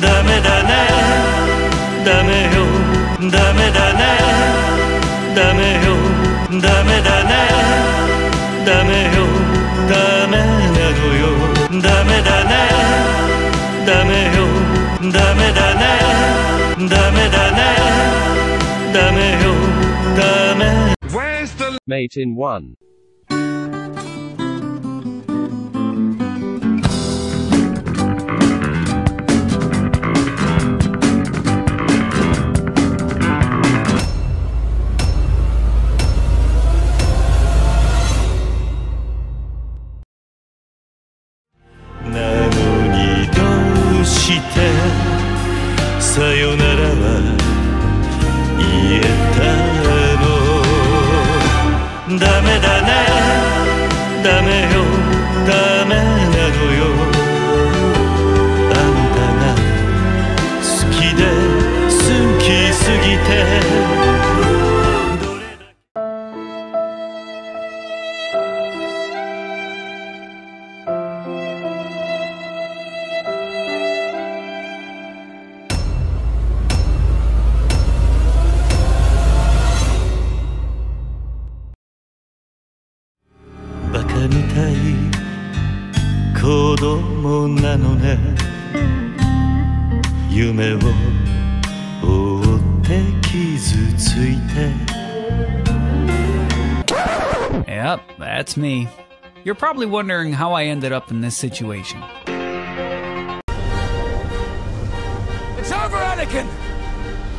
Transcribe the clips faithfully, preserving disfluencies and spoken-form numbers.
ダメだねダメよダメだねダメよダメだねダメよダメなのよダメだねダメよダメだねダメだねダメよダメ Where's the mate in one? Yep, that's me. You're probably wondering how I ended up in this situation. It's over, Anakin!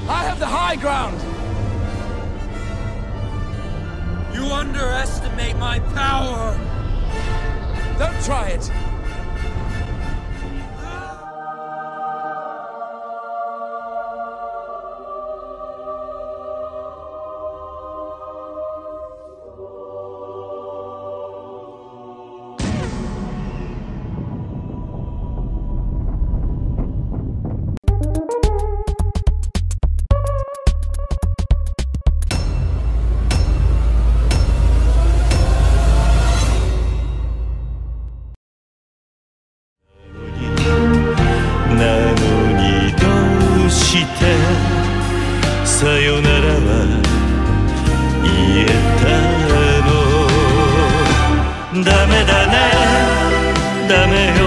I have the high ground! You underestimate my power! Don't try it! 다메